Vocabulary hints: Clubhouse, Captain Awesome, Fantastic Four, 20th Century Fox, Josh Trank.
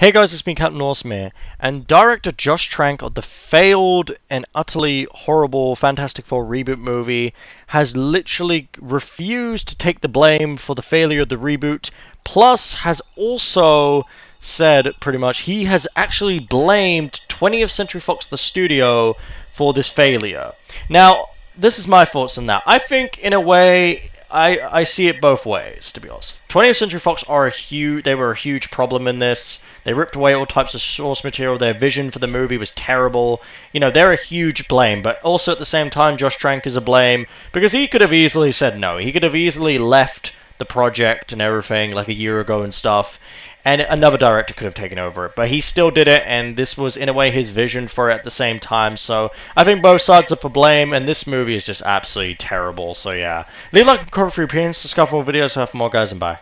Hey guys, it's me Captain Awesome here, and director Josh Trank of the failed and utterly horrible Fantastic Four reboot movie has literally refused to take the blame for the failure of the reboot, plus has also said pretty much he has actually blamed 20th Century Fox, the studio, for this failure. Now, this is my thoughts on that. I think, in a way, I see it both ways, to be honest. 20th Century Fox were a huge problem in this. They ripped away all types of source material. Their vision for the movie was terrible. You know, they're a huge blame, but also at the same time, Josh Trank is a blame because he could have easily said no. He could have easily left the project and everything like a year ago and stuff, and another director could have taken over it, but he still did it, and this was in a way his vision for it at the same time. So I think both sides are for blame, and this movie is just absolutely terrible. So yeah, leave a like and comment for your opinions, subscribe for more videos, have more guys, and bye.